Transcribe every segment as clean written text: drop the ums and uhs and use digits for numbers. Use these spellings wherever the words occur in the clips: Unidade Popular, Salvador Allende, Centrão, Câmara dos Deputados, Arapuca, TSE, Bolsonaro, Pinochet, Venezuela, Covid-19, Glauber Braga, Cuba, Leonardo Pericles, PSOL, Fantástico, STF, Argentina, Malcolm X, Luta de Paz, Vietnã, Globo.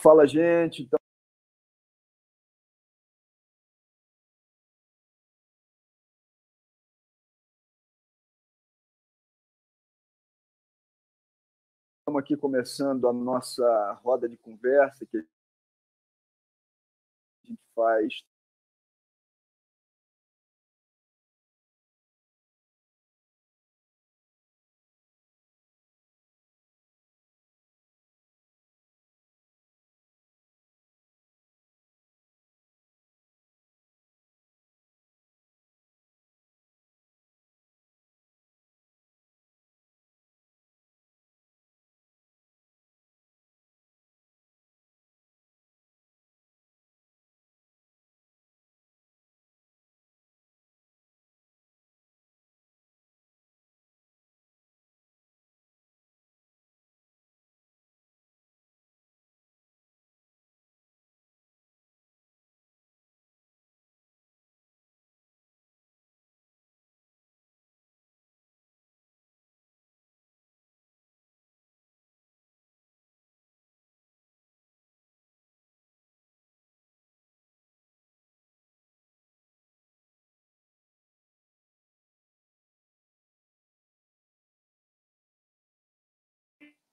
Fala, gente. Então... Estamos aqui começando a nossa roda de conversa que a gente faz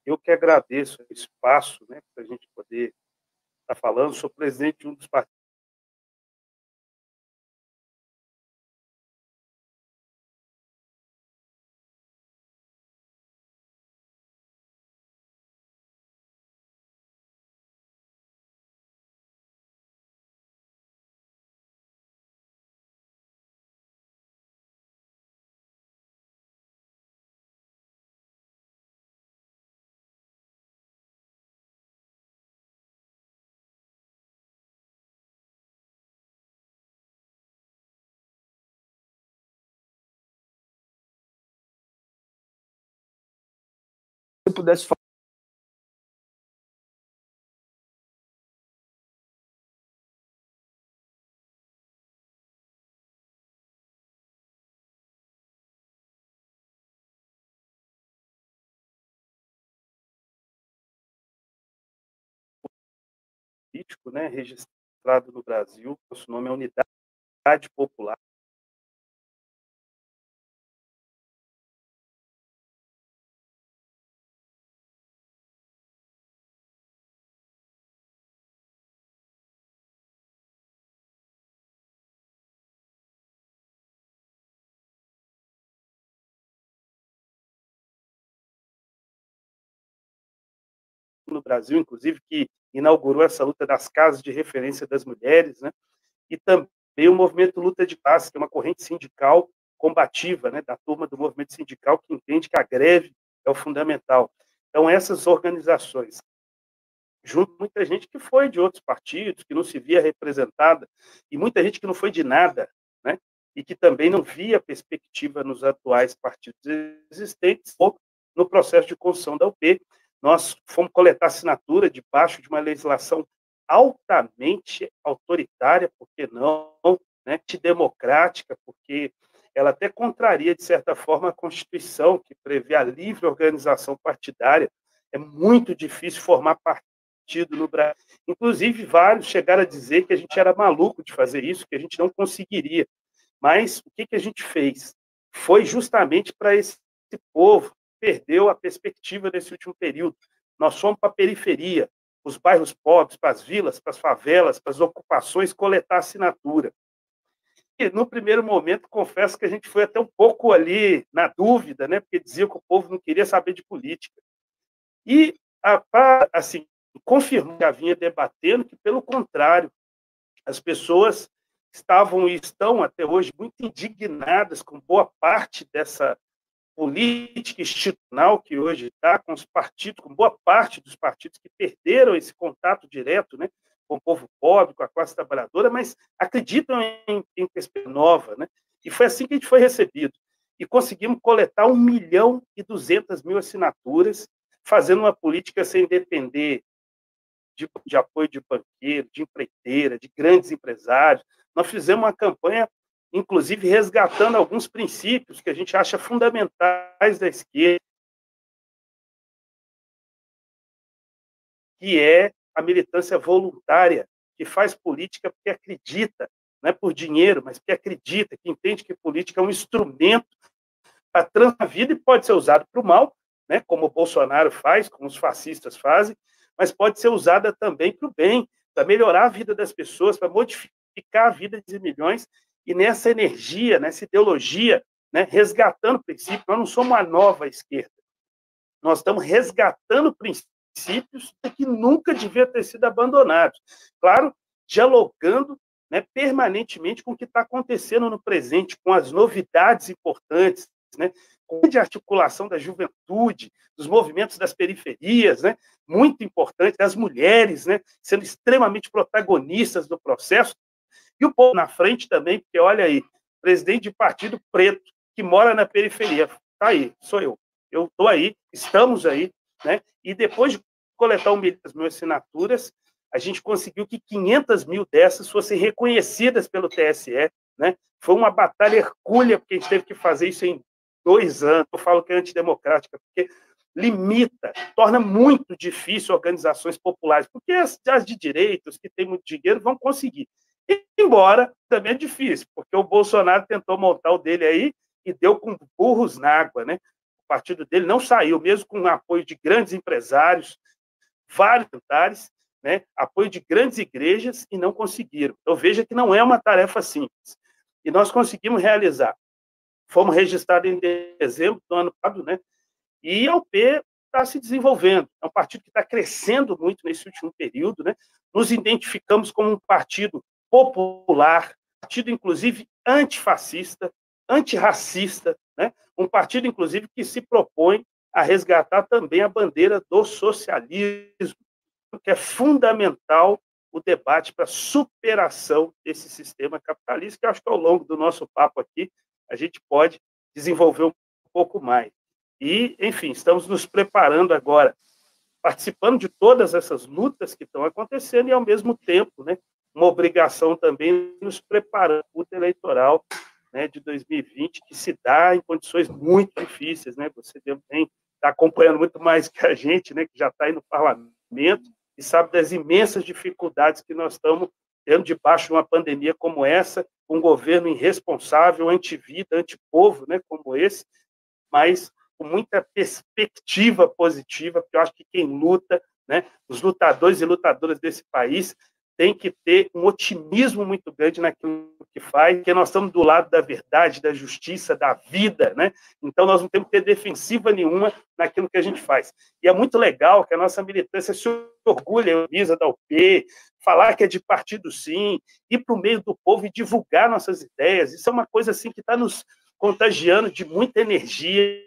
Eu que agradeço o espaço, né, para a gente poder estar falando. Sou presidente de um dos partidos pudesse falar. Político, né, registrado no Brasil, nosso nome é Unidade Popular. No Brasil, inclusive, que inaugurou essa luta das casas de referência das mulheres, né? E também o movimento Luta de Paz, que é uma corrente sindical combativa, né, da turma do movimento sindical, que entende que a greve é o fundamental. Então, essas organizações, junto com muita gente que foi de outros partidos, que não se via representada, e muita gente que não foi de nada, né, e que também não via perspectiva nos atuais partidos existentes, ou no processo de construção da UP. Nós fomos coletar assinatura debaixo de uma legislação altamente autoritária, por que não, né, antidemocrática, porque ela até contraria, de certa forma, a Constituição, que prevê a livre organização partidária. É muito difícil formar partido no Brasil. Inclusive, vários chegaram a dizer que a gente era maluco de fazer isso, que a gente não conseguiria. Mas o que a gente fez? Foi justamente para esse povo perdeu a perspectiva nesse último período. Nós fomos para a periferia, para os bairros pobres, para as vilas, para as favelas, para as ocupações, coletar assinatura. E, no primeiro momento, confesso que a gente foi até um pouco ali na dúvida, né, porque dizia que o povo não queria saber de política. E, assim, confirmou que vinha debatendo que, pelo contrário, as pessoas estavam e estão até hoje muito indignadas com boa parte dessa política institucional que hoje está com os partidos, com boa parte dos partidos que perderam esse contato direto, né, com o povo pobre, com a classe trabalhadora, mas acreditam em perspectiva nova, né? E foi assim que a gente foi recebido. E conseguimos coletar 1.200.000 assinaturas, fazendo uma política sem depender de apoio de banqueiro, de empreiteira, de grandes empresários. Nós fizemos uma campanha, inclusive resgatando alguns princípios que a gente acha fundamentais da esquerda, que é a militância voluntária, que faz política porque acredita, não é por dinheiro, mas porque acredita, que entende que política é um instrumento para transformar a vida e pode ser usado para o mal, né, como o Bolsonaro faz, como os fascistas fazem, mas pode ser usada também para o bem, para melhorar a vida das pessoas, para modificar a vida de milhões, e nessa energia, nessa ideologia, né, resgatando o princípio, nós não somos uma nova esquerda, nós estamos resgatando princípios que nunca deviam ter sido abandonados. Claro, dialogando, né, permanentemente com o que está acontecendo no presente, com as novidades importantes, né, com a articulação da juventude, dos movimentos das periferias, né, muito importante, das mulheres, né, sendo extremamente protagonistas do processo, e o povo na frente também, porque olha aí, presidente de partido preto, que mora na periferia, tá aí, sou eu estou aí, estamos aí, né, e depois de coletar 1.000 assinaturas, a gente conseguiu que 500 mil dessas fossem reconhecidas pelo TSE, né, foi uma batalha hercúlea, porque a gente teve que fazer isso em 2 anos, eu falo que é antidemocrática, porque limita, torna muito difícil organizações populares, porque as de direitos, que têm muito dinheiro, vão conseguir. Embora também é difícil, porque o Bolsonaro tentou montar o dele aí e deu com burros na água, né? O partido dele não saiu, mesmo com o apoio de grandes empresários, vários militares, né? Apoio de grandes igrejas, e não conseguiram. Então veja que não é uma tarefa simples. E nós conseguimos realizar. Fomos registrados em dezembro do ano passado, né? E a UP está se desenvolvendo. É um partido que está crescendo muito nesse último período, né? Nos identificamos como um partido popular, partido, inclusive, antifascista, antirracista, né? Um partido, inclusive, que se propõe a resgatar também a bandeira do socialismo, que é fundamental o debate para a superação desse sistema capitalista, que eu acho que ao longo do nosso papo aqui a gente pode desenvolver um pouco mais. E, enfim, estamos nos preparando agora, participando de todas essas lutas que estão acontecendo e, ao mesmo tempo, né, uma obrigação também nos preparando para a luta eleitoral, né, de 2020, que se dá em condições muito difíceis, né? Você também está acompanhando muito mais que a gente, né, que já está aí no parlamento e sabe das imensas dificuldades que nós estamos tendo debaixo de uma pandemia como essa, um governo irresponsável, antivida, antipovo, né, como esse, mas com muita perspectiva positiva, porque eu acho que quem luta, né, os lutadores e lutadoras desse país, tem que ter um otimismo muito grande naquilo que faz, porque nós estamos do lado da verdade, da justiça, da vida, né? Então nós não temos que ter defensiva nenhuma naquilo que a gente faz. E é muito legal que a nossa militância se orgulha, Elisa, da UP, falar que é de partido sim, ir para o meio do povo e divulgar nossas ideias. Isso é uma coisa assim que está nos contagiando de muita energia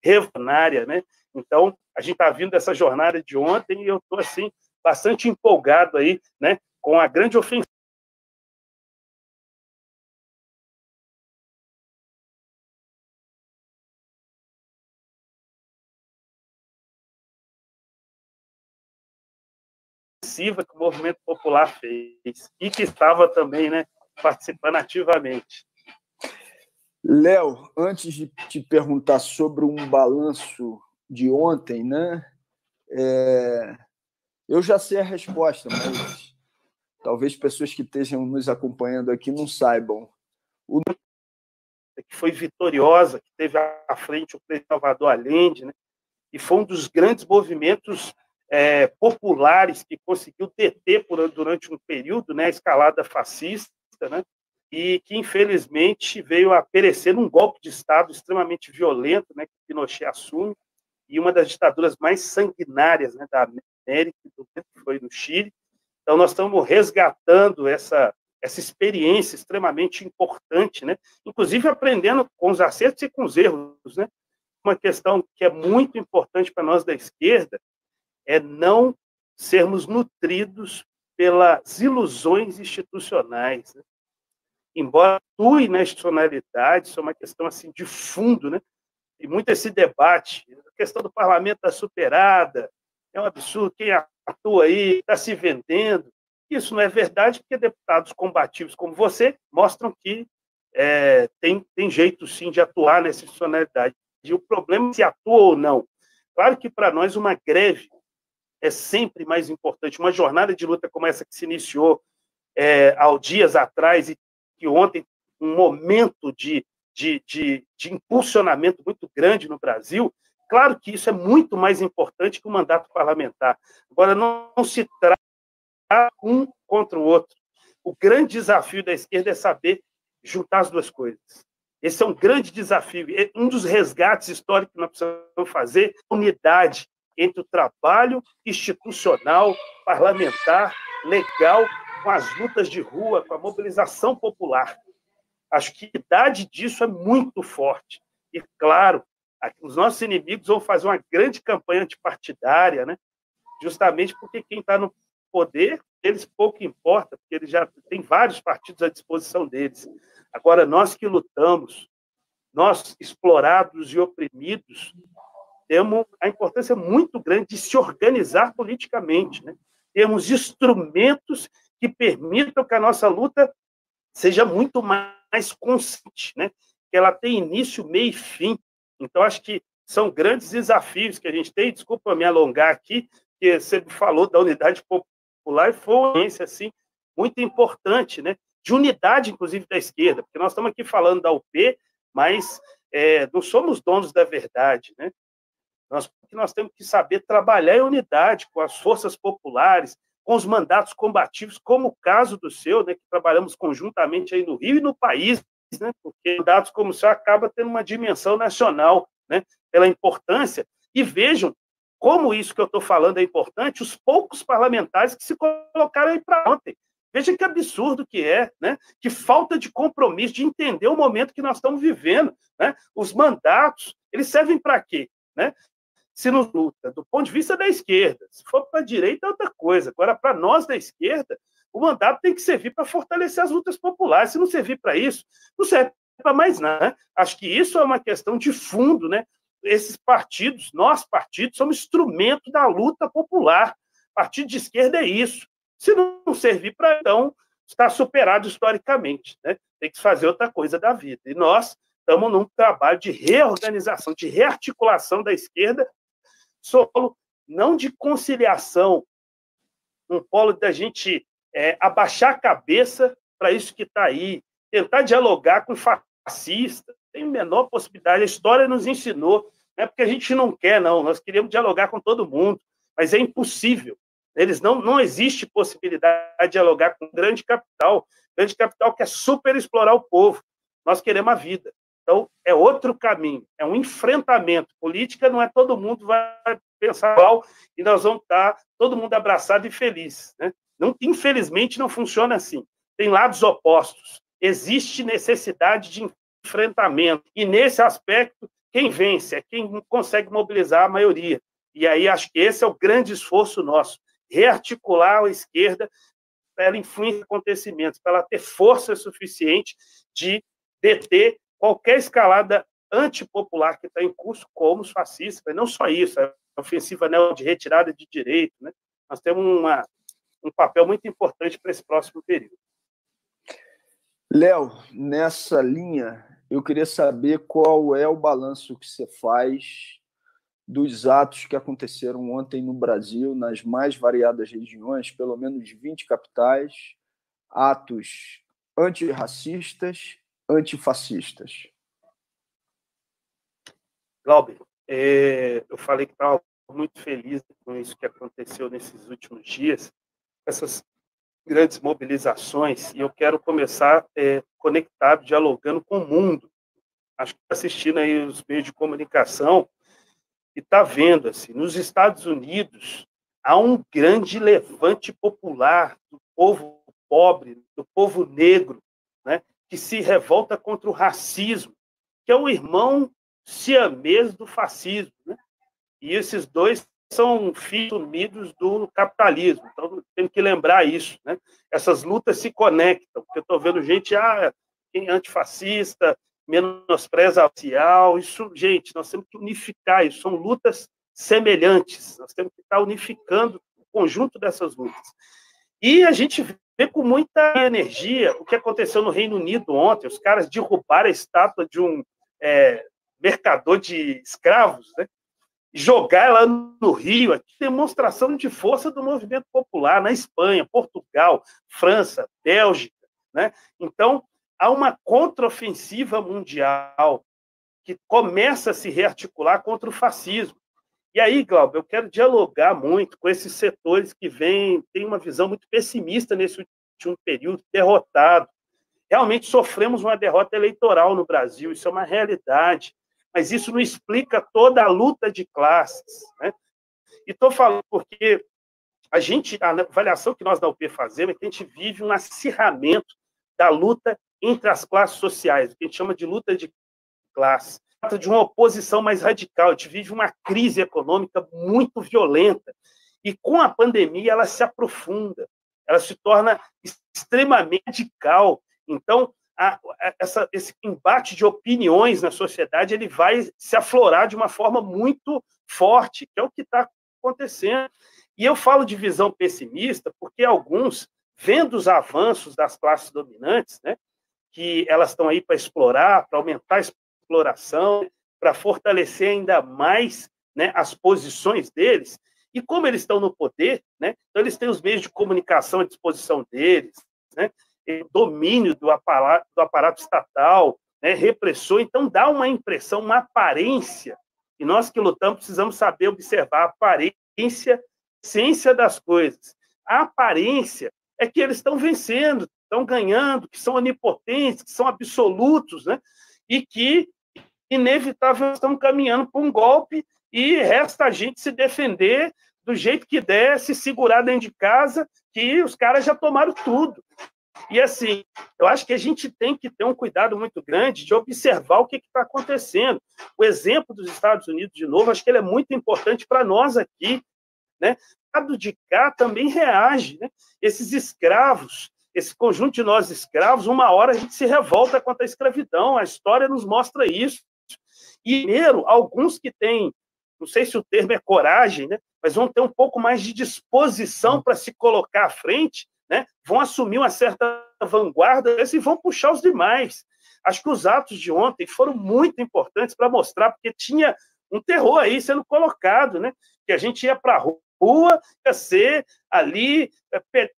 revolucionária, né? Então a gente está vindo dessa jornada de ontem e eu estou assim bastante empolgado aí, né, com a grande ofensiva que o movimento popular fez e que estava também, né, participando ativamente. Léo, antes de te perguntar sobre um balanço de ontem, né, eu já sei a resposta, mas talvez pessoas que estejam nos acompanhando aqui não saibam. O que foi vitoriosa, que teve à frente o presidente Salvador Allende, né? E foi um dos grandes movimentos populares que conseguiu deter durante um período, né, a escalada fascista, né? E que, infelizmente, veio a perecer num golpe de Estado extremamente violento, né, que Pinochet assume, e uma das ditaduras mais sanguinárias, né, da América, que foi no Chile. Então, nós estamos resgatando essa experiência extremamente importante, né? Inclusive aprendendo com os acertos e com os erros, né? Uma questão que é muito importante para nós da esquerda é não sermos nutridos pelas ilusões institucionais, né? Embora atue na institucionalidade, isso é uma questão assim de fundo, né? E muito esse debate, a questão do parlamento está superada, é um absurdo, quem atua aí está se vendendo. Isso não é verdade, porque deputados combativos como você mostram que tem jeito, sim, de atuar nessa institucionalidade. E o problema é se atua ou não. Claro que, para nós, uma greve é sempre mais importante. Uma jornada de luta como essa que se iniciou há dias atrás e que ontem, um momento de impulsionamento muito grande no Brasil, claro que isso é muito mais importante que o mandato parlamentar. Agora, não se trata um contra o outro. O grande desafio da esquerda é saber juntar as duas coisas. Esse é um grande desafio. Um dos resgates históricos que nós precisamos fazer é a unidade entre o trabalho institucional, parlamentar, legal, com as lutas de rua, com a mobilização popular. Acho que a idade disso é muito forte. E, claro, os nossos inimigos vão fazer uma grande campanha antipartidária, né? Justamente porque quem está no poder, eles pouco importa, porque eles já têm vários partidos à disposição deles. Agora, nós que lutamos, nós explorados e oprimidos, temos a importância muito grande de se organizar politicamente, né? Temos instrumentos que permitam que a nossa luta seja muito mais consciente, né? Que ela tem início, meio e fim. Então, acho que são grandes desafios que a gente tem. Desculpa me alongar aqui, porque você falou da unidade popular e foi uma experiência, assim, muito importante, né? De unidade, inclusive, da esquerda, porque nós estamos aqui falando da UP, mas não somos donos da verdade, né? Nós temos que saber trabalhar em unidade com as forças populares, com os mandatos combativos, como o caso do seu, né, que trabalhamos conjuntamente aí no Rio e no país, né, porque mandatos como o seu acaba tendo uma dimensão nacional, né, pela importância. E vejam como isso que eu estou falando é importante, os poucos parlamentares que se colocaram aí para ontem. Veja que absurdo que é, né? Que falta de compromisso, de entender o momento que nós estamos vivendo, né? Os mandatos, eles servem para quê, né? Se nos luta do ponto de vista da esquerda, se for para a direita é outra coisa. Agora, para nós da esquerda, o mandato tem que servir para fortalecer as lutas populares. Se não servir para isso, não serve para mais nada. Acho que isso é uma questão de fundo, né? Esses partidos, nós partidos, somos instrumento da luta popular. Partido de esquerda é isso. Se não servir para, então, está superado historicamente, né? Tem que fazer outra coisa da vida. E nós estamos num trabalho de reorganização, de rearticulação da esquerda, solo, não de conciliação, um polo da gente abaixar a cabeça para isso que está aí, tentar dialogar com fascista, tem a menor possibilidade, a história nos ensinou, não é porque a gente não quer, não, nós queremos dialogar com todo mundo, mas é impossível, eles não existe possibilidade de dialogar com grande capital quer super explorar o povo, nós queremos a vida. Então, é outro caminho, é um enfrentamento. Política não é todo mundo vai pensar igual e nós vamos estar todo mundo abraçado e feliz, né? Não, infelizmente, não funciona assim. Tem lados opostos. Existe necessidade de enfrentamento. E, nesse aspecto, quem vence é quem consegue mobilizar a maioria. E aí, acho que esse é o grande esforço nosso, rearticular a esquerda para ela influenciar acontecimentos, para ela ter força suficiente de deter qualquer escalada antipopular que está em curso, como os fascistas, mas não só isso, a ofensiva de retirada de direito, né? Nós temos um papel muito importante para esse próximo período. Léo, nessa linha, eu queria saber qual é o balanço que você faz dos atos que aconteceram ontem no Brasil, nas mais variadas regiões, pelo menos 20 capitais, atos antirracistas, antifascistas. Glauber, eu falei que estava muito feliz com isso que aconteceu nesses últimos dias, essas grandes mobilizações, e eu quero começar conectado, dialogando com o mundo. Acho que assistindo aí os meios de comunicação e está vendo, assim, nos Estados Unidos há um grande levante popular do povo pobre, do povo negro, né? Que se revolta contra o racismo, que é o irmão siamês do fascismo, né? E esses dois são filhos unidos do capitalismo, então temos que lembrar isso, né? Essas lutas se conectam, porque eu estou vendo gente quem é antifascista, menospreza racial, isso, gente, nós temos que unificar isso, são lutas semelhantes, nós temos que estar unificando o conjunto dessas lutas. E a gente vê com muita energia o que aconteceu no Reino Unido ontem, os caras derrubaram a estátua de um mercador de escravos, né? jogar lá no Rio, aqui, demonstração de força do movimento popular na Espanha, Portugal, França, Bélgica, né? Então, há uma contraofensiva mundial que começa a se rearticular contra o fascismo. E aí, Glauber, eu quero dialogar muito com esses setores que têm uma visão muito pessimista nesse último período, derrotado. Realmente sofremos uma derrota eleitoral no Brasil, isso é uma realidade, mas isso não explica toda a luta de classes, né? E estou falando porque a avaliação que nós da UP fazemos é que a gente vive um acirramento da luta entre as classes sociais, o que a gente chama de luta de classe. Trata de uma oposição mais radical, a gente vive uma crise econômica muito violenta, e com a pandemia ela se aprofunda, ela se torna extremamente radical. Então, esse embate de opiniões na sociedade ele vai se aflorar de uma forma muito forte, que é o que está acontecendo. E eu falo de visão pessimista porque alguns, vendo os avanços das classes dominantes, né, que elas estão aí para explorar, para aumentar a exploração, para fortalecer ainda mais, né, as posições deles, e como eles estão no poder, né, então eles têm os meios de comunicação à disposição deles, né, domínio do aparato estatal, né, repressor, então dá uma impressão, uma aparência, e nós que lutamos precisamos saber observar a aparência, a essência das coisas. A aparência é que eles estão vencendo, estão ganhando, que são onipotentes, que são absolutos, né, e que, inevitavelmente, estão caminhando para um golpe, e resta a gente se defender do jeito que der, se segurar dentro de casa, que os caras já tomaram tudo. E, assim, eu acho que a gente tem que ter um cuidado muito grande de observar o que está acontecendo. O exemplo dos Estados Unidos, de novo, acho que ele é muito importante para nós aqui, né? O lado de cá também reage, né? Esses escravos, esse conjunto de nós escravos, uma hora a gente se revolta contra a escravidão, a história nos mostra isso. E, primeiro, alguns que têm, não sei se o termo é coragem, né? Mas vão ter um pouco mais de disposição para se colocar à frente, né, vão assumir uma certa vanguarda e vão puxar os demais. Acho que os atos de ontem foram muito importantes para mostrar, porque tinha um terror aí sendo colocado, né, que a gente ia para a rua, ia ser ali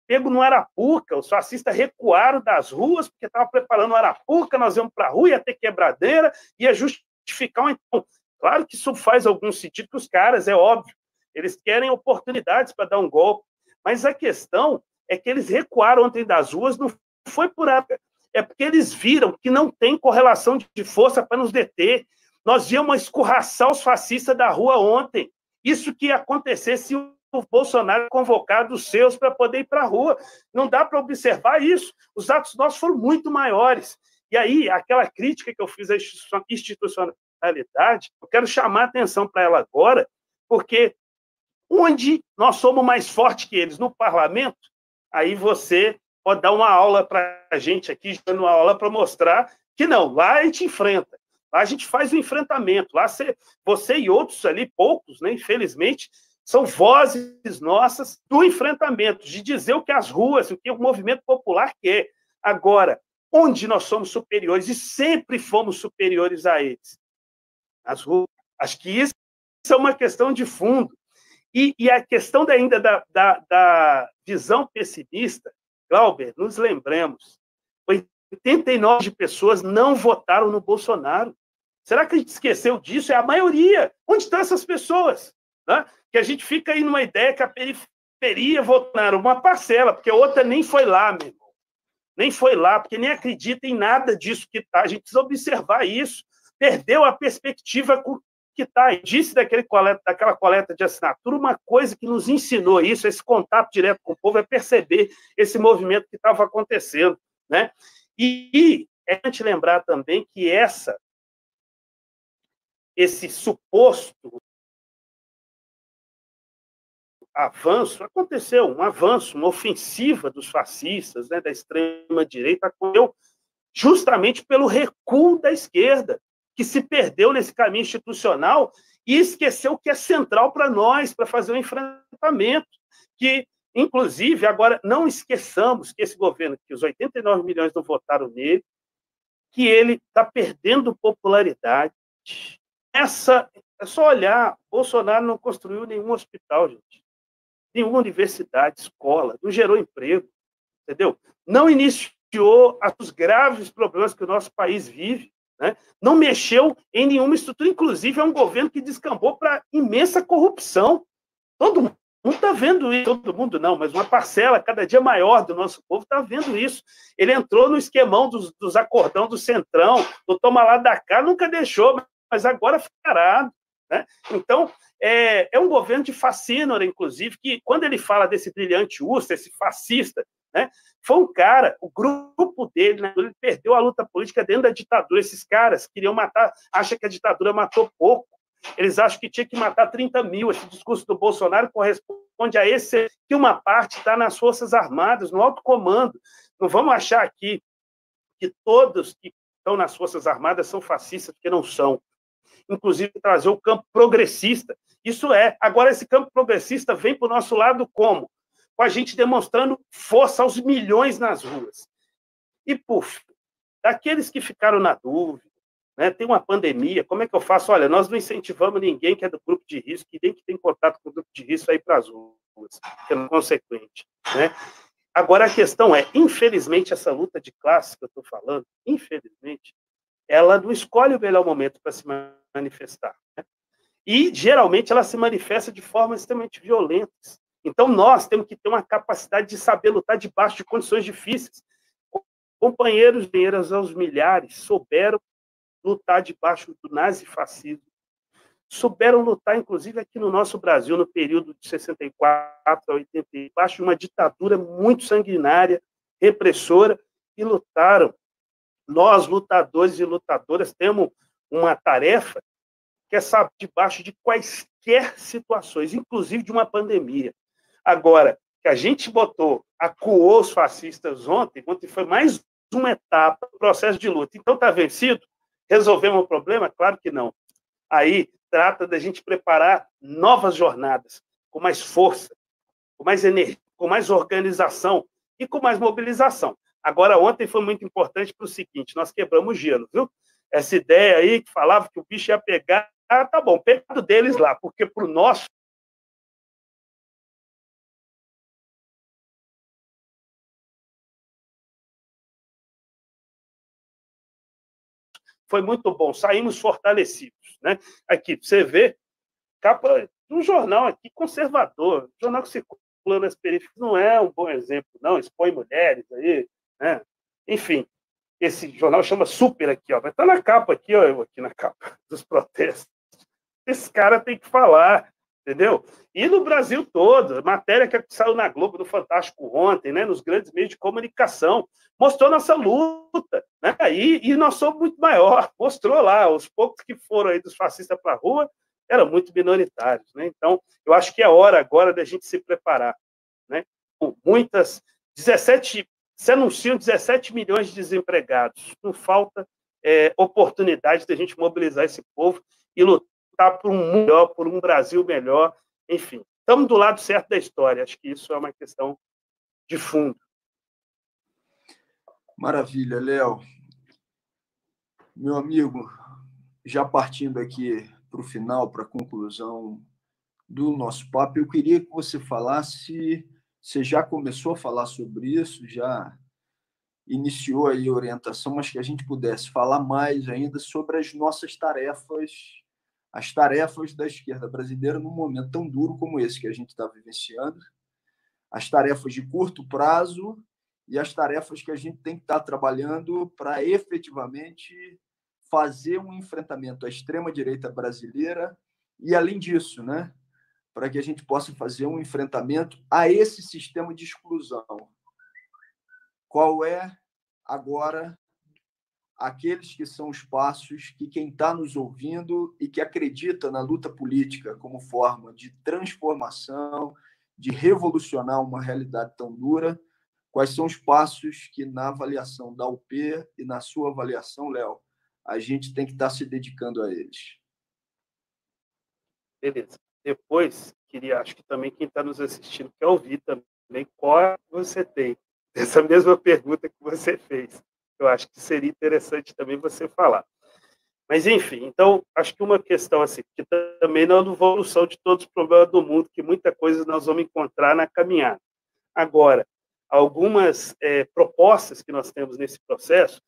pego no Arapuca, os fascistas recuaram das ruas, porque estavam preparando o Arapuca, nós íamos para a rua, ia ter quebradeira, ia justificar então. Claro que isso faz algum sentido para os caras, é óbvio, eles querem oportunidades para dar um golpe, mas a questão é que eles recuaram ontem das ruas, não foi por nada. É porque eles viram que não tem correlação de força para nos deter. Nós íamos escorraçar os fascistas da rua ontem. Isso que ia acontecer se o Bolsonaro convocar os seus para poder ir para a rua. Não dá para observar isso. Os atos nossos foram muito maiores. E aí, aquela crítica que eu fiz à institucionalidade, eu quero chamar a atenção para ela agora, porque onde nós somos mais fortes que eles? No parlamento? Aí você pode dar uma aula para a gente aqui, dando uma aula para mostrar que não, lá a gente enfrenta, lá a gente faz o enfrentamento, lá você e outros ali, poucos, né, infelizmente, são vozes nossas do enfrentamento, de dizer o que as ruas, o que o movimento popular quer. Agora, onde nós somos superiores e sempre fomos superiores a eles? As ruas. Acho que isso é uma questão de fundo. E a questão ainda da visão pessimista, Glauber, nos lembremos, 89 de pessoas não votaram no Bolsonaro. Será que a gente esqueceu disso? É a maioria. Onde estão essas pessoas? Né? Que a gente fica aí numa ideia que a periferia votaram uma parcela, porque a outra nem foi lá, meu irmão. Nem foi lá, porque nem acredita em nada disso que está. A gente precisa observar isso. Perdeu a perspectiva que tá, disse daquela coleta de assinatura, uma coisa que nos ensinou isso, esse contato direto com o povo, é perceber esse movimento que estava acontecendo, né? E é importante lembrar também que esse suposto avanço, aconteceu um avanço, uma ofensiva dos fascistas, né, da extrema-direita, aconteceu justamente pelo recuo da esquerda, que se perdeu nesse caminho institucional e esqueceu o que é central para nós, para fazer o enfrentamento, que, inclusive, agora não esqueçamos que esse governo, que os 89 milhões não votaram nele, que ele está perdendo popularidade. Essa É só olhar, Bolsonaro não construiu nenhum hospital, gente. Nenhuma universidade, escola, não gerou emprego, entendeu? Não iniciou os graves problemas que o nosso país vive, né? Não mexeu em nenhuma estrutura, inclusive é um governo que descambou para imensa corrupção. Todo mundo está vendo isso, todo mundo não, mas uma parcela cada dia maior do nosso povo está vendo isso. Ele entrou no esquemão dos acordão do Centrão, do toma lá da cá, nunca deixou, mas agora ficará, né? Então, é um governo de fascínora, inclusive, que quando ele fala desse brilhante urso, esse fascista, né, foi um cara, o grupo dele, né, ele perdeu a luta política dentro da ditadura. Esses caras queriam matar, acham que a ditadura matou pouco, eles acham que tinha que matar 30 mil. Esse discurso do Bolsonaro corresponde a esse que uma parte está nas Forças Armadas, no alto comando. Não vamos achar aqui que todos que estão nas Forças Armadas são fascistas, porque não são. Inclusive, trazer o campo progressista. Isso é. Agora, esse campo progressista vem para o nosso lado como? Com a gente demonstrando força aos milhões nas ruas. E, por fim, daqueles que ficaram na dúvida, né, tem uma pandemia, como é que eu faço? Olha, nós não incentivamos ninguém que é do grupo de risco, ninguém que tem contato com o grupo de risco aí para as ruas, que é consequente, né? Agora, a questão é, infelizmente, essa luta de classe que eu estou falando, infelizmente, ela não escolhe o melhor momento para se manifestar, né? E, geralmente, ela se manifesta de formas extremamente violentas. Então, nós temos que ter uma capacidade de saber lutar debaixo de condições difíceis. Companheiros, companheiras, aos milhares, souberam lutar debaixo do nazifascismo. Souberam lutar, inclusive, aqui no nosso Brasil, no período de 64 a 80, debaixo de uma ditadura muito sanguinária, repressora, e lutaram. Nós, lutadores e lutadoras, temos uma tarefa que é saber debaixo de quaisquer situações, inclusive de uma pandemia. Agora, que a gente acuou os fascistas ontem foi mais uma etapa do processo de luta. Então, está vencido? Resolvemos o problema? Claro que não. Aí, trata da gente preparar novas jornadas, com mais força, com mais energia, com mais organização e com mais mobilização. Agora, ontem foi muito importante para o seguinte, nós quebramos gelo, viu? Essa ideia aí que falava que o bicho ia pegar, tá bom, pegado deles lá, porque para o nosso... Foi muito bom, saímos fortalecidos, né? Aqui, você vê, capa de um jornal aqui conservador, jornal que se... Planas periféricas não é um bom exemplo, não, expõe mulheres aí, né? Enfim, esse jornal chama Super aqui, ó, vai estar na capa aqui, ó, eu aqui na capa dos protestos. Esse cara tem que falar, entendeu? E no Brasil todo, matéria que saiu na Globo, no Fantástico ontem, né, nos grandes meios de comunicação, mostrou nossa luta, né? E nós somos muito maior, mostrou lá, os poucos que foram aí dos fascistas para a rua, eram muito minoritários, né? Então, eu acho que é hora agora da gente se preparar, né? Com muitas... 17, se anunciam 17 milhões de desempregados. Não falta oportunidade da gente mobilizar esse povo e lutar por um mundo melhor, por um Brasil melhor, enfim. Estamos do lado certo da história. Acho que isso é uma questão de fundo. Maravilha, Léo. Meu amigo, já partindo aqui... para o final, para a conclusão do nosso papo, eu queria que você falasse, você já começou a falar sobre isso, já iniciou aí a orientação, mas que a gente pudesse falar mais ainda sobre as nossas tarefas, as tarefas da esquerda brasileira num momento tão duro como esse que a gente está vivenciando, as tarefas de curto prazo e as tarefas que a gente tem que estar trabalhando para efetivamente fazer um enfrentamento à extrema-direita brasileira e, além disso, né, para que a gente possa fazer um enfrentamento a esse sistema de exclusão. Qual é, agora, aqueles que são os passos que quem está nos ouvindo e que acredita na luta política como forma de transformação, de revolucionar uma realidade tão dura, quais são os passos que, na avaliação da UP e na sua avaliação, Léo, a gente tem que estar se dedicando a eles. Beleza. Depois, acho que também quem está nos assistindo quer ouvir também qual você tem. Essa mesma pergunta que você fez. Eu acho que seria interessante também você falar. Mas, enfim, então, acho que uma questão assim, que também não vou a solução de todos os problemas do mundo, que muita coisa nós vamos encontrar na caminhada. Agora, algumas propostas que nós temos nesse processo,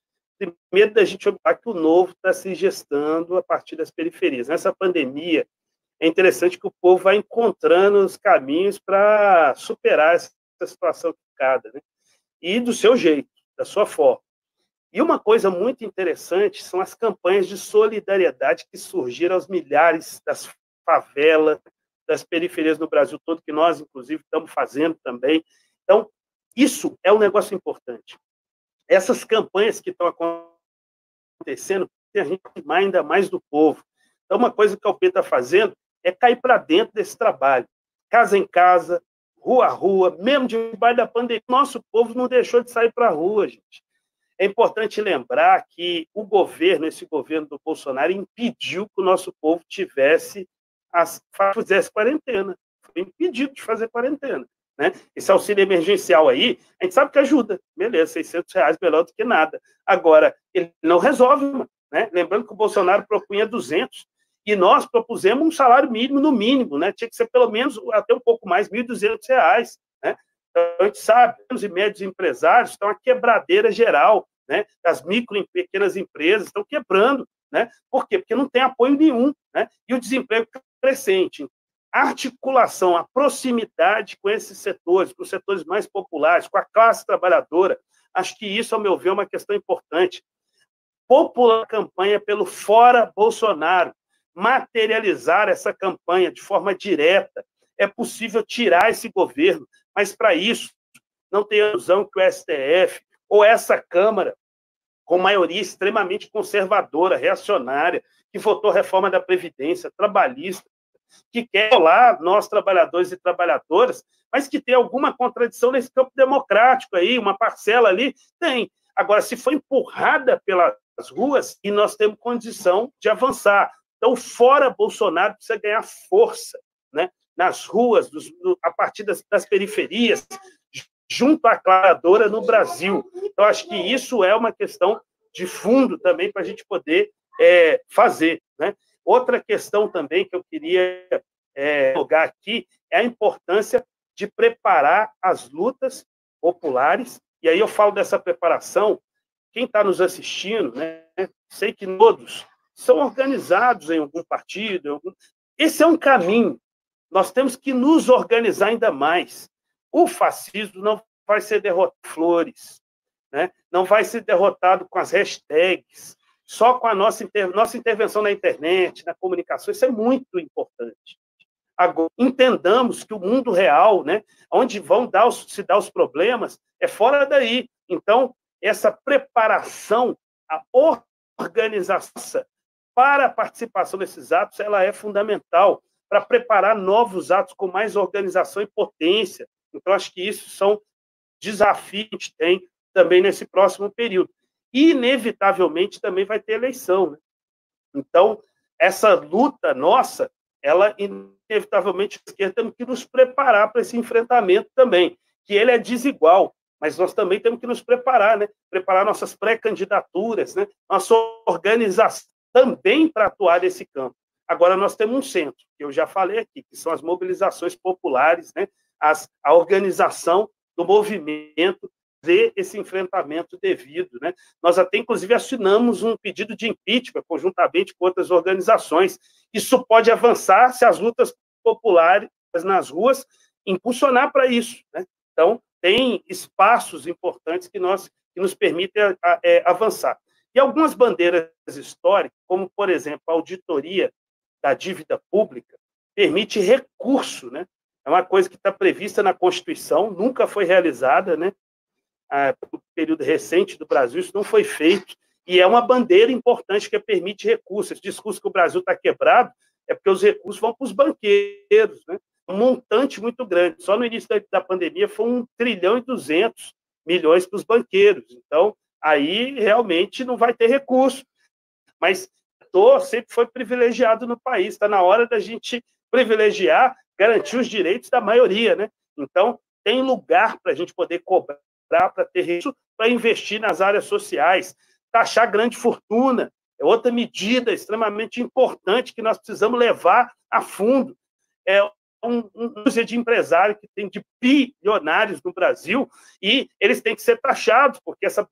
primeiro da gente observar que o novo está se gestando a partir das periferias. Nessa pandemia, é interessante que o povo vai encontrando os caminhos para superar essa situação complicada, né? E do seu jeito, da sua forma. E uma coisa muito interessante são as campanhas de solidariedade que surgiram aos milhares das favelas, das periferias do Brasil todo, que nós, inclusive, estamos fazendo também. Então, isso é um negócio importante. Essas campanhas que estão acontecendo, a gente ainda mais do povo. Então, uma coisa que a UP está fazendo é cair para dentro desse trabalho. Casa em casa, rua a rua, mesmo debaixo da pandemia, nosso povo não deixou de sair para a rua, gente. É importante lembrar que o governo, esse governo do Bolsonaro, impediu que o nosso povo fizesse quarentena. Foi impedido de fazer quarentena, né? Esse auxílio emergencial aí, a gente sabe que ajuda. Beleza, R$600 melhor do que nada. Agora, ele não resolve, né? Lembrando que o Bolsonaro propunha 200, e nós propusemos um salário mínimo, no mínimo, né? Tinha que ser pelo menos, até um pouco mais, R$1.200, né? Então, a gente sabe, pequenos e médios empresários estão a quebradeira geral, né? As micro e pequenas empresas estão quebrando, né? Por quê? Porque não tem apoio nenhum, né? E o desemprego crescente. A articulação, a proximidade com esses setores, com os setores mais populares, com a classe trabalhadora, acho que isso, ao meu ver, é uma questão importante. Popular campanha pelo fora Bolsonaro, materializar essa campanha de forma direta. É possível tirar esse governo, mas para isso, não tem ilusão que o STF ou essa Câmara, com maioria extremamente conservadora, reacionária, que votou reforma da Previdência, trabalhista, que quer colar nós, trabalhadores e trabalhadoras, mas que tem alguma contradição nesse campo democrático aí, uma parcela ali, tem. Agora, se foi empurrada pelas ruas, e nós temos condição de avançar. Então, fora Bolsonaro precisa ganhar força, né? Nas ruas, a partir das periferias, junto à claradora no Brasil. Então, acho que isso é uma questão de fundo também para a gente poder fazer, né? Outra questão também que eu queria jogar aqui é a importância de preparar as lutas populares, e aí eu falo dessa preparação, quem está nos assistindo, né? Sei que todos são organizados em algum partido, esse é um caminho. Nós temos que nos organizar ainda mais. O fascismo não vai ser derrotado com flores, né? Não vai ser derrotado com as hashtags, só com a nossa intervenção na internet, na comunicação. Isso é muito importante. Agora, entendamos que o mundo real, né, onde vão se dar os problemas, é fora daí. Então, essa preparação, a organização para a participação desses atos, ela é fundamental para preparar novos atos com mais organização e potência. Então, acho que isso são desafios que a gente tem também nesse próximo período. E, inevitavelmente, também vai ter eleição, né? Então, essa luta nossa, ela, inevitavelmente, a esquerda temos que nos preparar para esse enfrentamento também, que ele é desigual, mas nós também temos que nos preparar, né? Preparar nossas pré-candidaturas, né? Nossa organização também para atuar nesse campo. Agora, nós temos um centro, que eu já falei aqui, que são as mobilizações populares, né? A organização do movimento de esse enfrentamento devido, né? Nós até, inclusive, assinamos um pedido de impeachment, conjuntamente com outras organizações. Isso pode avançar se as lutas populares nas ruas impulsionar para isso, né? Então, tem espaços importantes que nos permitem avançar. E algumas bandeiras históricas, como, por exemplo, a auditoria da dívida pública, permite recurso, né? É uma coisa que está prevista na Constituição, nunca foi realizada, né? No período recente do Brasil, isso não foi feito, e é uma bandeira importante que permite recursos. Esse discurso que o Brasil está quebrado é porque os recursos vão para os banqueiros, né? Um montante muito grande. Só no início da pandemia foi 1,2 trilhão para os banqueiros. Então, aí realmente não vai ter recurso. Mas sempre foi privilegiado no país. Está na hora da gente privilegiar, garantir os direitos da maioria, né? Então, tem lugar para a gente poder cobrar, para ter isso, para investir nas áreas sociais, taxar grande fortuna. É outra medida extremamente importante que nós precisamos levar a fundo. É um de empresário que tem de bilionários no Brasil e eles têm que ser taxados, porque essa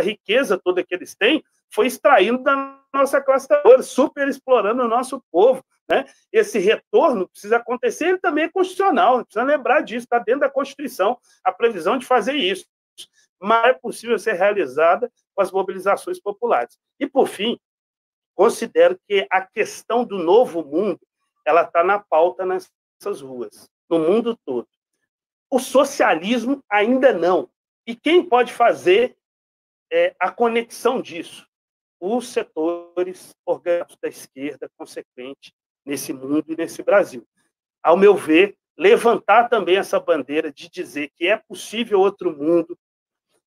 riqueza toda que eles têm foi extraída da nossa classe trabalhadora, super explorando o nosso povo, né? Esse retorno precisa acontecer, ele também é constitucional, precisa lembrar disso, está dentro da Constituição a previsão de fazer isso, mas é possível ser realizada com as mobilizações populares. E, por fim, considero que a questão do novo mundo ela está na pauta nessas ruas, no mundo todo. O socialismo ainda não. E quem pode fazer a conexão disso? Os setores organizados da esquerda consequente nesse mundo e nesse Brasil. Ao meu ver, levantar também essa bandeira de dizer que é possível outro mundo,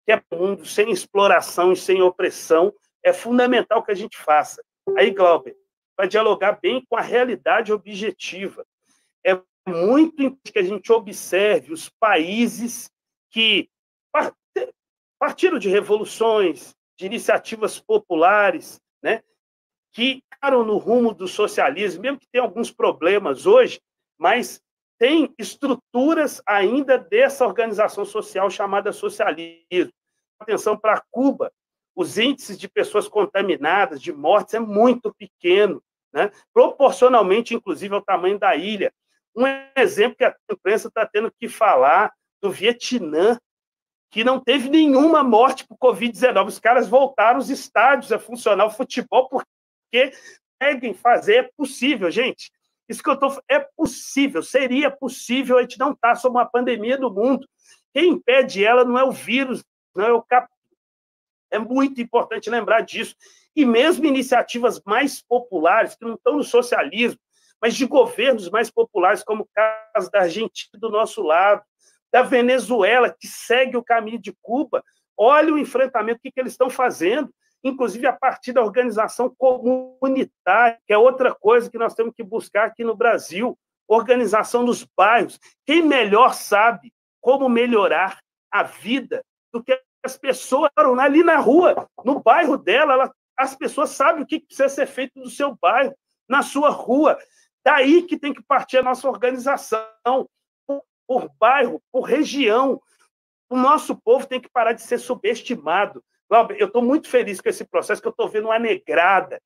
que é um mundo sem exploração e sem opressão, é fundamental que a gente faça. Aí, Glauber, para dialogar bem com a realidade objetiva, é muito importante que a gente observe os países que partiram de revoluções, de iniciativas populares, né, que entraram no rumo do socialismo, mesmo que tenha alguns problemas hoje, mas tem estruturas ainda dessa organização social chamada socialismo. Atenção para Cuba, os índices de pessoas contaminadas, de mortes, é muito pequeno, né? Proporcionalmente, inclusive, ao tamanho da ilha. Um exemplo que a imprensa está tendo que falar do Vietnã, que não teve nenhuma morte por Covid-19. Os caras voltaram os estádios a funcionar o futebol porque conseguem fazer, é possível, gente. Isso que eu estou falando, é possível, seria possível, a gente não está sob uma pandemia do mundo. Quem impede ela não é o vírus, não é o capítulo. É muito importante lembrar disso. E mesmo iniciativas mais populares, que não estão no socialismo, mas de governos mais populares, como o caso da Argentina do nosso lado, da Venezuela, que segue o caminho de Cuba, olha o enfrentamento, o que eles estão fazendo, inclusive a partir da organização comunitária, que é outra coisa que nós temos que buscar aqui no Brasil, organização dos bairros. Quem melhor sabe como melhorar a vida do que as pessoas ali na rua, no bairro dela, as pessoas sabem o que precisa ser feito no seu bairro, na sua rua. Daí que tem que partir a nossa organização, por bairro, por região. O nosso povo tem que parar de ser subestimado. Glauber, eu estou muito feliz com esse processo, que eu estou vendo uma negrada,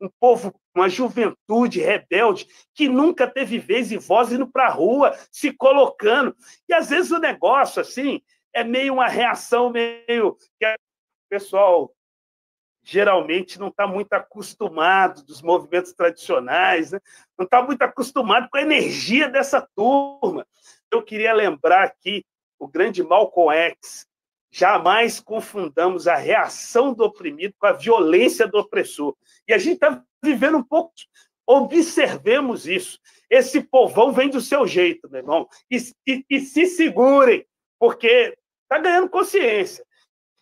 um povo, uma juventude rebelde, que nunca teve vez e voz indo para a rua, se colocando. E, às vezes, o negócio, assim, é meio uma reação, meio... que o pessoal, geralmente, não está muito acostumado dos movimentos tradicionais, né? Não está muito acostumado com a energia dessa turma. Eu queria lembrar aqui o grande Malcolm X. Jamais confundamos a reação do oprimido com a violência do opressor. E a gente está vivendo um pouco... Observemos isso. Esse povão vem do seu jeito, meu irmão. E se segurem, porque está ganhando consciência.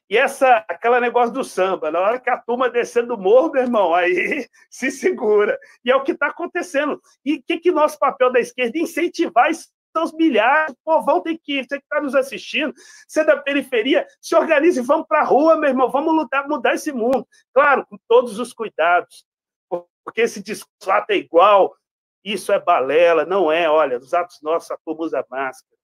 E aquele negócio do samba, na hora que a turma descer do morro, meu irmão, aí se segura. E é o que está acontecendo. E o que é nosso papel da esquerda? Incentivar isso. Os milhares, o povão tem que ir, você que está nos assistindo, você da periferia, se organize, vamos para a rua, meu irmão, vamos lutar, mudar esse mundo. Claro, com todos os cuidados, porque esse discurso é igual, isso é balela, não é, olha, os atos nossos, a turma usa máscara,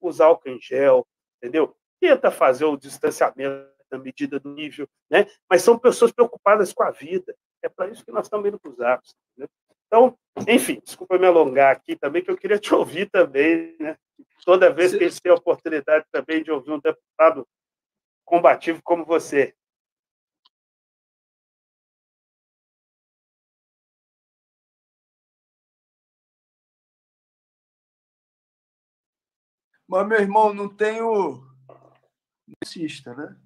usa álcool em gel, entendeu? Tenta fazer o distanciamento na medida do nível, né? Mas são pessoas preocupadas com a vida, é para isso que nós estamos indo para os atos, entendeu? Então, enfim, desculpa me alongar aqui também, que eu queria te ouvir também, né? Toda vez que a gente tem a oportunidade também de ouvir um deputado combativo como você. Mas, meu irmão, não tenho... Assista, né?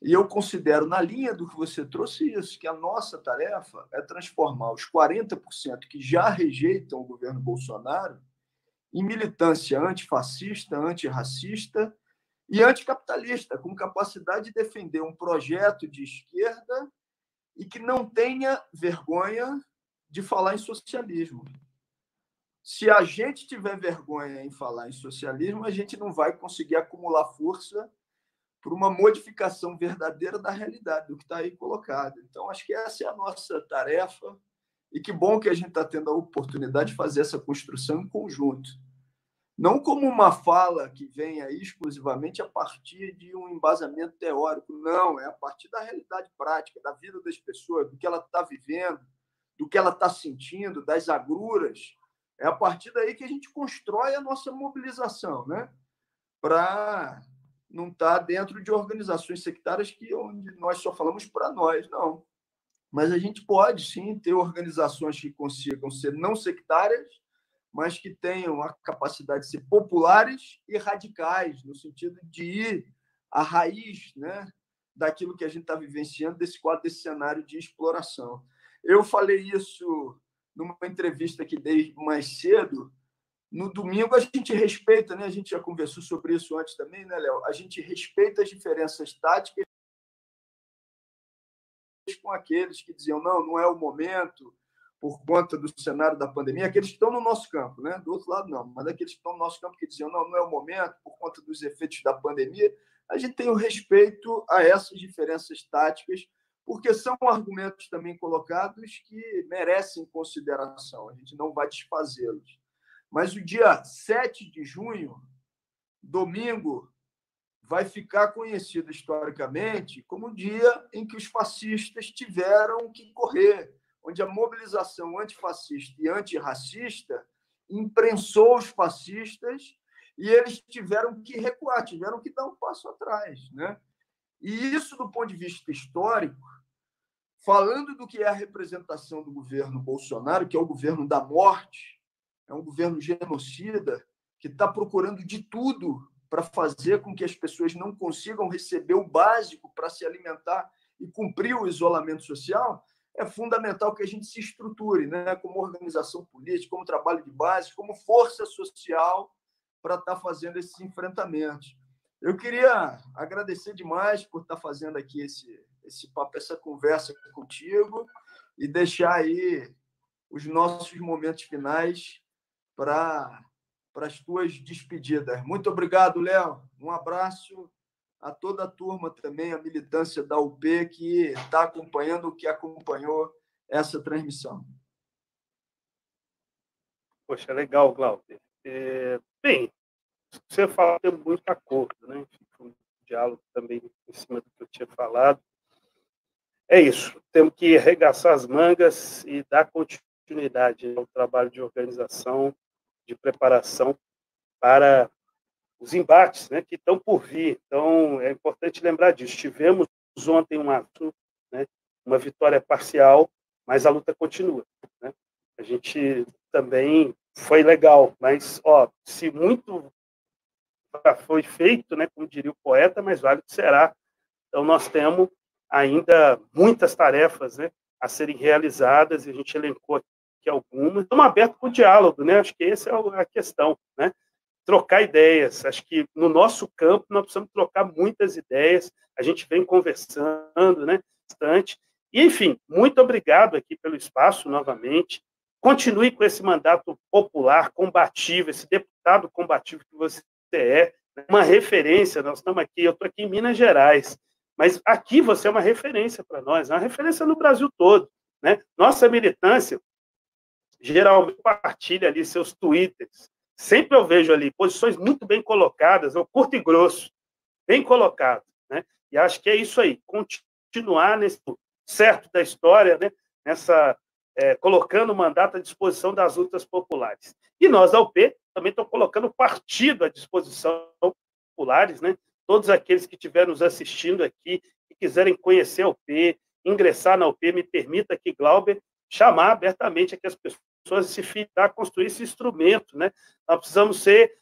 E eu considero, na linha do que você trouxe isso, que a nossa tarefa é transformar os 40% que já rejeitam o governo Bolsonaro em militância antifascista, antirracista e anticapitalista, com capacidade de defender um projeto de esquerda e que não tenha vergonha de falar em socialismo. Se a gente tiver vergonha em falar em socialismo, a gente não vai conseguir acumular força por uma modificação verdadeira da realidade, do que está aí colocado. Então, acho que essa é a nossa tarefa, e que bom que a gente está tendo a oportunidade de fazer essa construção em conjunto. Não como uma fala que vem aí exclusivamente a partir de um embasamento teórico, não, é a partir da realidade prática, da vida das pessoas, do que ela está vivendo, do que ela está sentindo, das agruras. É a partir daí que a gente constrói a nossa mobilização, né? Para não estar dentro de organizações sectárias onde nós só falamos para nós, não. Mas a gente pode, sim, ter organizações que consigam ser não sectárias, mas que tenham a capacidade de ser populares e radicais, no sentido de ir à raiz, né, daquilo que a gente está vivenciando, desse quadro, desse cenário de exploração. Eu falei isso numa entrevista que dei mais cedo. No domingo, a gente respeita, né? A gente já conversou sobre isso antes também, né, Léo? A gente respeita as diferenças táticas com aqueles que diziam não, não é o momento por conta do cenário da pandemia, aqueles que estão no nosso campo, né? Do outro lado, não, mas aqueles que estão no nosso campo que diziam não, não é o momento por conta dos efeitos da pandemia. A gente tem o respeito a essas diferenças táticas, porque são argumentos também colocados que merecem consideração, a gente não vai desfazê-los. Mas o dia 7 de junho, domingo, vai ficar conhecido historicamente como o dia em que os fascistas tiveram que correr, onde a mobilização antifascista e antirracista imprensou os fascistas e eles tiveram que recuar, tiveram que dar um passo atrás, né? E isso, do ponto de vista histórico, falando do que é a representação do governo Bolsonaro, que é o governo da morte, é um governo genocida, que está procurando de tudo para fazer com que as pessoas não consigam receber o básico para se alimentar e cumprir o isolamento social, é fundamental que a gente se estruture, né, como organização política, como trabalho de base, como força social para estar fazendo esses enfrentamentos. Eu queria agradecer demais por estar fazendo aqui esse papo, essa conversa contigo, e deixar aí os nossos momentos finais para as tuas despedidas. Muito obrigado, Léo. Um abraço a toda a turma também, a militância da UP, que está acompanhando, que acompanhou essa transmissão. Poxa, legal, Glauber. Bem, você fala, tem muito acordo, né? Fica um diálogo também em cima do que eu tinha falado. É isso, temos que arregaçar as mangas e dar continuidade ao trabalho de organização, de preparação para os embates, né, que estão por vir. Então, é importante lembrar disso. Tivemos ontem um ato, né, uma vitória parcial, mas a luta continua, né? A gente também foi legal, mas ó, se muito foi feito, né, como diria o poeta, mais vale que será. Então, nós temos ainda muitas tarefas, né, a serem realizadas, e a gente elencou aqui algumas. Estamos abertos para o diálogo, né? Acho que essa é a questão, né? Trocar ideias. Acho que no nosso campo nós precisamos trocar muitas ideias. A gente vem conversando, né, bastante. E, enfim, muito obrigado aqui pelo espaço novamente. Continue com esse mandato popular, combativo, esse deputado combativo que você é, uma referência. Nós estamos aqui, eu estou aqui em Minas Gerais, mas aqui você é uma referência para nós, é uma referência no Brasil todo, né? Nossa militância geralmente partilha ali seus twitters. Sempre eu vejo ali posições muito bem colocadas, ao curto e grosso, bem colocado, né? E acho que é isso aí, continuar nesse certo da história, né? Nessa, colocando o mandato à disposição das lutas populares. E nós, da UP, também estamos colocando o partido à disposição dos populares, né? Todos aqueles que estiverem nos assistindo aqui e quiserem conhecer a UP, ingressar na UP, me permita aqui, Glauber, chamar abertamente aqui as pessoas a se filiar, a construir esse instrumento, né? Nós precisamos ser,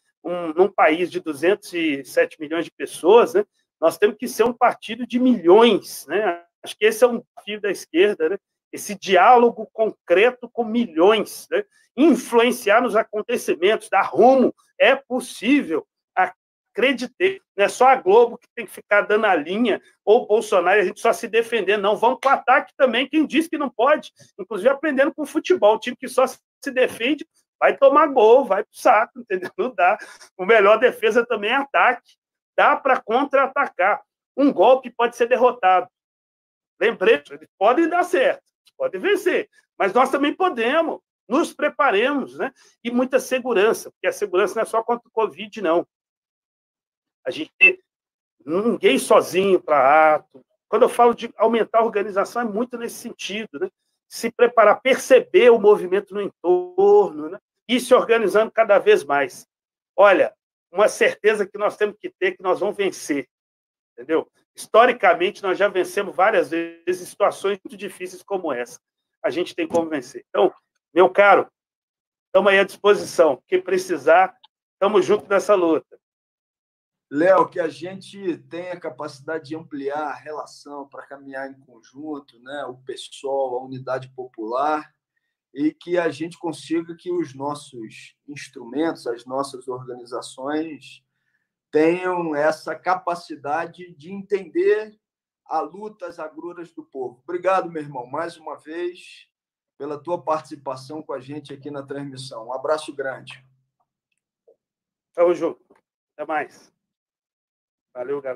num país de 207 milhões de pessoas, né? Nós temos que ser um partido de milhões, né? Acho que esse é um desafio da esquerda, né? Esse diálogo concreto com milhões, né? Influenciar nos acontecimentos, dar rumo, é possível, acreditei. Não é só a Globo que tem que ficar dando a linha, ou o Bolsonaro, a gente só se defender, não. Vamos para o ataque também, quem diz que não pode, inclusive aprendendo com o futebol, o time que só se defende Vai tomar gol, vai pro saco, entendeu? Não dá. O melhor defesa também é ataque. Dá para contra-atacar. Um golpe pode ser derrotado. Lembrei, eles podem dar certo, podem vencer, mas nós também podemos. Nos preparemos, né? E muita segurança, porque a segurança não é só contra o Covid, não. A gente ninguém sozinho para ato. Quando eu falo de aumentar a organização, é muito nesse sentido, né? Se preparar, perceber o movimento no entorno, né? E se organizando cada vez mais. Olha, uma certeza que nós temos que ter que nós vamos vencer, entendeu? Historicamente, nós já vencemos várias vezes situações muito difíceis como essa. A gente tem como vencer. Então, meu caro, estamos aí à disposição. Quem precisar, estamos juntos nessa luta. Léo, que a gente tenha a capacidade de ampliar a relação para caminhar em conjunto, né? O PSOL, a Unidade Popular, e que a gente consiga que os nossos instrumentos, as nossas organizações tenham essa capacidade de entender a luta, as agruras do povo. Obrigado, meu irmão, mais uma vez, pela tua participação com a gente aqui na transmissão. Um abraço grande. Tamo junto. Até mais. Valeu, galera.